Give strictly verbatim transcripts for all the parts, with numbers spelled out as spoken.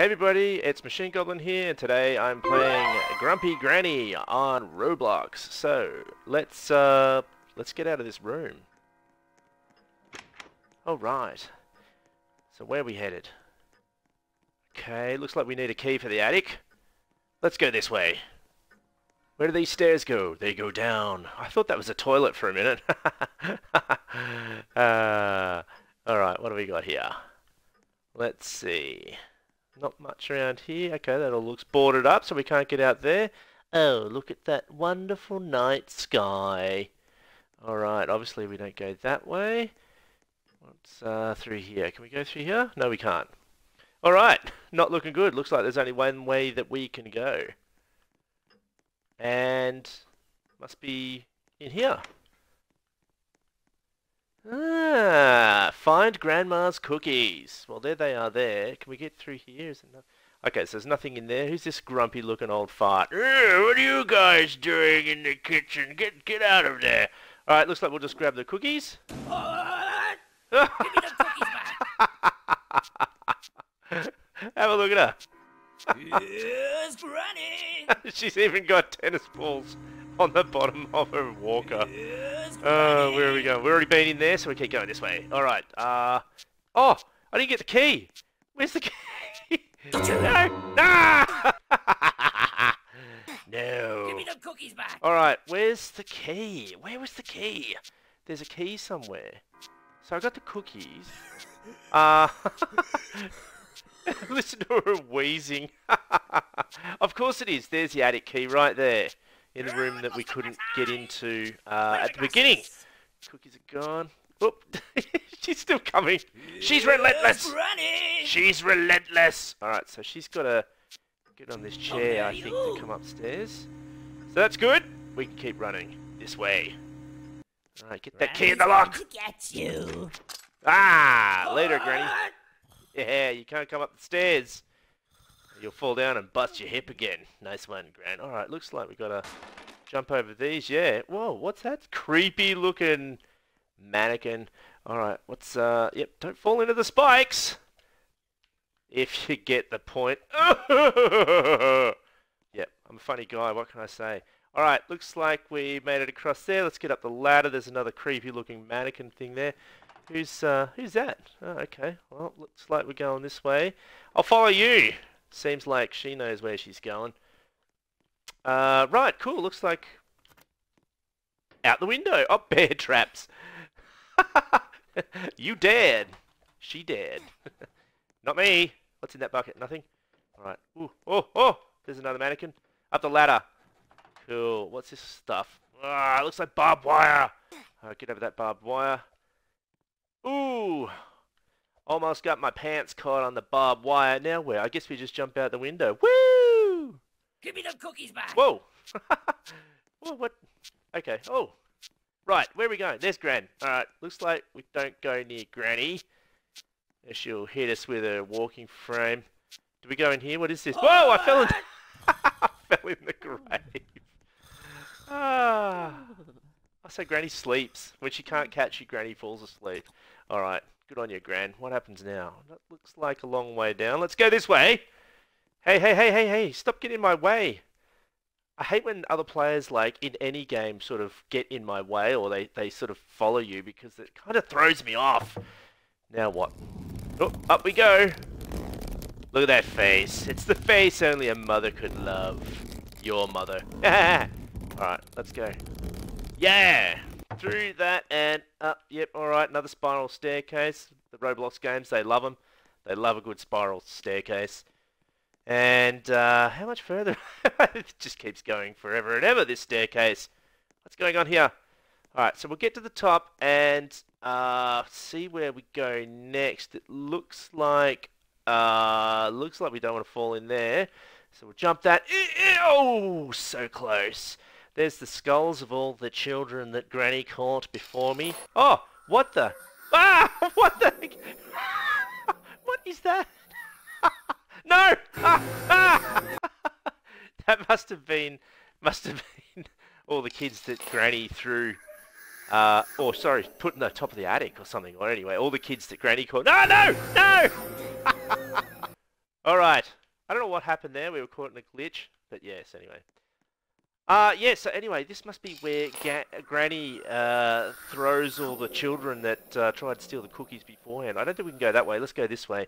Hey everybody, it's Machine Goblin here, and today I'm playing Grumpy Granny on Roblox. So let's uh, let's get out of this room. All right. So where are we headed? Okay, looks like we need a key for the attic. Let's go this way. Where do these stairs go? They go down. I thought that was a toilet for a minute. uh, all right, what do we got here? Let's see. Not much around here. Okay, that all looks boarded up, so we can't get out there. Oh, look at that wonderful night sky. Alright, obviously we don't go that way. What's uh, through here? Can we go through here? No, we can't. Alright, not looking good. Looks like there's only one way that we can go. And must be in here. Ah, find Grandma's cookies. Well, there they are there. Can we get through here? Is there no... Okay, so there's nothing in there. Who's this grumpy looking old fart? Ew, what are you guys doing in the kitchen? Get get out of there. Alright, looks like we'll just grab the cookies. Oh, give me the cookies back. Have a look at her. Yes, Granny. She's even got tennis balls on the bottom of her walker. Yes, uh, where are we going? We've already been in there, so we keep going this way. Alright, uh... Oh! I didn't get the key! Where's the key? No! No! No! Give me the cookies back! Alright, where's the key? Where was the key? There's a key somewhere. So I got the cookies. Uh... Listen to her wheezing. Of course it is. There's the attic key right there. In a room that we couldn't get into uh, at the beginning. Cookies are gone. Oop. She's still coming. She's relentless. She's relentless. Alright, so she's got to get on this chair, I think, to come upstairs. So that's good. We can keep running this way. Alright, get that key in the lock. Ah, later, Granny. Yeah, you can't come up the stairs. You'll fall down and bust your hip again. Nice one, Gran. Alright, looks like we gotta jump over these. Yeah. Whoa, what's that? Creepy looking mannequin. Alright, what's, uh... Yep, don't fall into the spikes! If you get the point. Yep, I'm a funny guy. What can I say? Alright, looks like we made it across there. Let's get up the ladder. There's another creepy looking mannequin thing there. Who's, uh... Who's that? Oh, okay. Well, looks like we're going this way. I'll follow you! Seems like she knows where she's going. Uh, right, cool. Looks like out the window. Oh, bear traps. You dared. She dared. Not me. What's in that bucket? Nothing. All right. Ooh, oh, oh. There's another mannequin. Up the ladder. Cool. What's this stuff? Ah, it looks like barbed wire. All right, get over that barbed wire. Ooh. Almost got my pants caught on the barbed wire. Now where? I guess we just jump out the window. Woo! Give me the cookies back! Whoa! Whoa, what? Okay. Oh! Right, where are we going? There's Gran. Alright, looks like we don't go near Granny. She'll hit us with her walking frame. Do we go in here? What is this? Oh, whoa! I fell in... I fell in the grave. Ah. I say Granny sleeps. When she can't catch you, Granny falls asleep. Alright. Good on you, Gran. What happens now? That looks like a long way down. Let's go this way! Hey, hey, hey, hey, hey! Stop getting in my way! I hate when other players, like, in any game sort of get in my way or they, they sort of follow you because it kind of throws me off. Now what? Oh, up we go! Look at that face. It's the face only a mother could love. Your mother. Alright, let's go. Yeah! Through that and up, yep, alright, another spiral staircase. The Roblox games, they love them. They love a good spiral staircase. And, uh, how much further? It just keeps going forever and ever, this staircase. What's going on here? Alright, so we'll get to the top and, uh, see where we go next. It looks like, uh, looks like we don't want to fall in there. So we'll jump that. Oh, so close. There's the skulls of all the children that Granny caught before me. Oh, what the? Ah, what the? What is that? No! Ah, ah! That must have been, must have been all the kids that Granny threw, uh, or sorry, put in the top of the attic or something. Or anyway, all the kids that Granny caught. No, no, no! Alright. I don't know what happened there. We were caught in a glitch. But yes, anyway. Uh, yeah, so anyway, this must be where Ga Granny uh, throws all the children that uh, tried to steal the cookies beforehand. I don't think we can go that way. Let's go this way.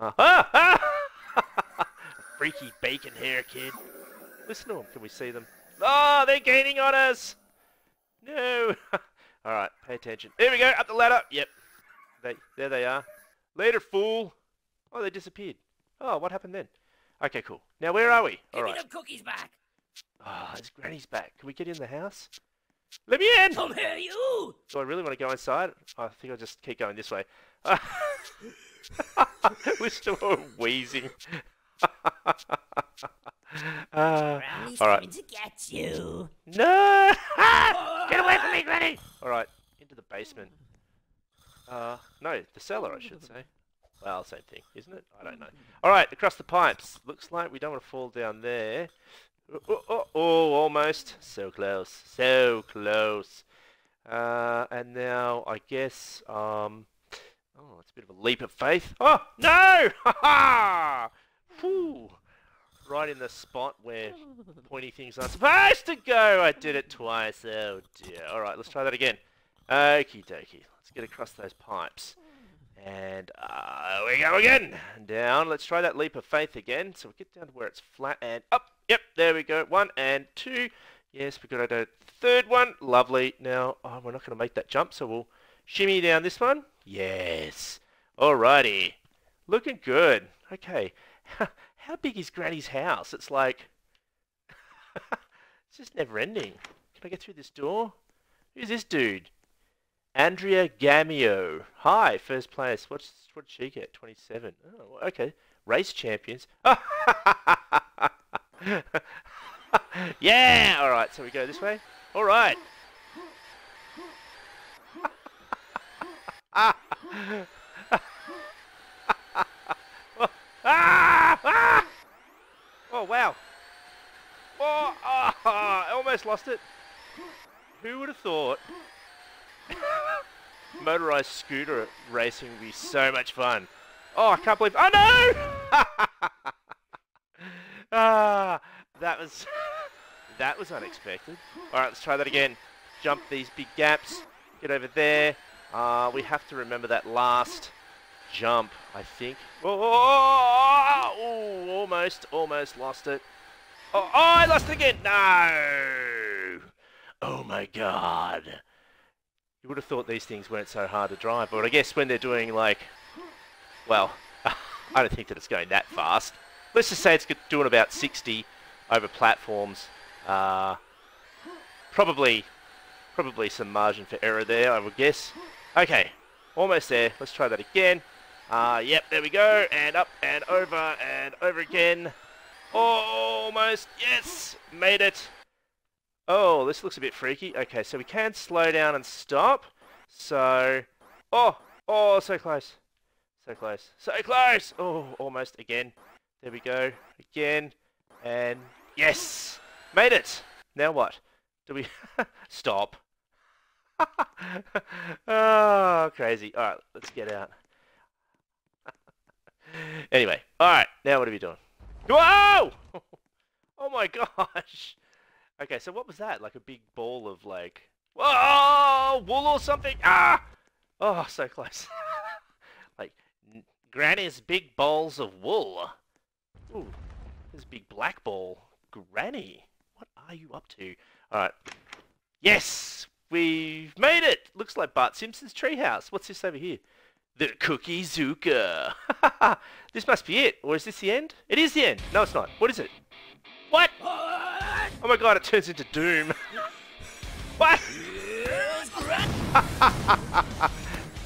Uh, ah! ah! Freaky bacon hair kid. Listen to them. Can we see them? Oh, they're gaining on us! No! Alright, pay attention. There we go, up the ladder. Yep. They, there they are. Later, fool. Oh, they disappeared. Oh, what happened then? Okay, cool. Now, where are we? All right. Give me the cookies back. Ah, oh, it's Granny's back. Can we get in the house? Let me in! Come here, you! Do I really want to go inside? I think I'll just keep going this way. We're still all wheezing. uh, Granny's all right. coming to get you. No! Get away from me, Granny! All right, into the basement. Uh, no, the cellar, I should say. Well, same thing, isn't it? I don't know. All right, across the pipes. Looks like we don't want to fall down there. Oh, oh, oh, oh, almost. So close. So close. Uh, and now, I guess, um... oh, it's a bit of a leap of faith. Oh, no! Ha-ha! Whew. Right in the spot where pointy things aren't supposed to go. I did it twice. Oh, dear. All right, let's try that again. Okie dokie. Let's get across those pipes. And uh, we go again. Down. Let's try that leap of faith again. So we get down to where it's flat and up. Yep, there we go. One and two. Yes, we've got a third one. Lovely. Now, oh, we're not going to make that jump, so we'll shimmy down this one. Yes. Alrighty. Looking good. Okay. How big is Granny's house? It's like... it's just never ending. Can I get through this door? Who's this dude? Andrea Gamio. Hi, first place. What's, what did she get? twenty-seven. Oh, okay. Race champions. Yeah! Alright, so we go this way. Alright. Ah! Ah! Oh, wow. Oh, oh, I almost lost it. Who would have thought? Motorized scooter racing would be so much fun. Oh, I can't believe... oh, no! Ah, that was... that was unexpected. Alright, let's try that again. Jump these big gaps. Get over there. Uh, we have to remember that last jump, I think. Oh, oh, oh, almost, almost lost it. Oh, oh, I lost it again! No! Oh, my God. You would have thought these things weren't so hard to drive, but I guess when they're doing like, well, I don't think that it's going that fast. Let's just say it's doing about sixty over platforms. Uh, probably, probably some margin for error there, I would guess. Okay, almost there. Let's try that again. Uh, yep, there we go, and up and over and over again. Oh, almost, yes, made it. Oh, this looks a bit freaky. Okay, so we can slow down and stop. So, oh, oh, so close. So close. So close. Oh, almost again. There we go. Again. And yes, made it. Now what? Do we stop? Oh, crazy. All right, let's get out. Anyway, all right, now what are we doing? Whoa! Oh my gosh. Okay, so what was that? Like a big ball of like, whoa, wool or something? Ah! Oh, so close. Like, Granny's big balls of wool. Ooh, this big black ball. Granny, what are you up to? Alright. Yes! We've made it! Looks like Bart Simpson's treehouse. What's this over here? The Cookie Zooka. This must be it. Or is this the end? It is the end. No, it's not. What is it? What? Oh my God, it turns into Doom. What?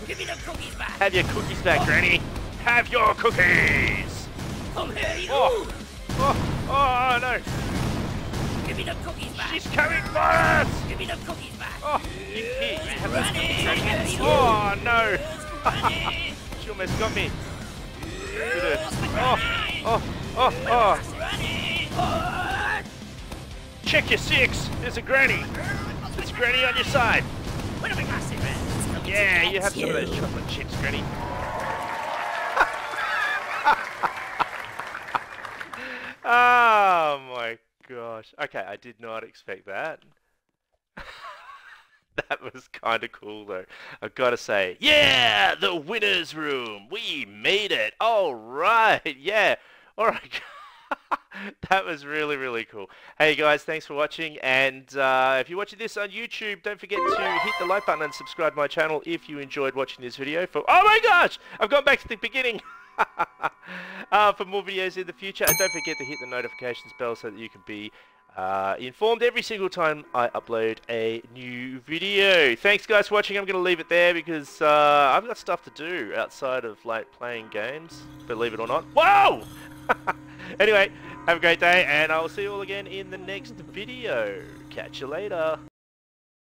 Give me the cookies back. Have your cookies back, oh. Granny. Have your cookies. Come here, you. Oh. Oh. Oh, no. Give me the cookies back. She's coming for us. Give me the cookies back. Oh, you pig. Have those cookies back. Oh, no. She almost got me. Oh, oh, oh, oh. Check your six. There's a Granny. There's a Granny on your side. Yeah, you have some of those chocolate chips, Granny. gosh. Okay, I did not expect that. That was kind of cool though. I've got to say, yeah, the winner's room. We made it. All right. Yeah. All right. That was really, really cool. Hey guys, thanks for watching. And uh, if you're watching this on YouTube, don't forget to hit the like button and subscribe to my channel if you enjoyed watching this video. For oh my gosh, I've gone back to the beginning. uh, for more videos in the future. And don't forget to hit the notifications bell so that you can be uh, informed every single time I upload a new video. Thanks guys for watching. I'm going to leave it there because uh, I've got stuff to do outside of like playing games, believe it or not. Whoa! Anyway, have a great day and I'll see you all again in the next video. Catch you later.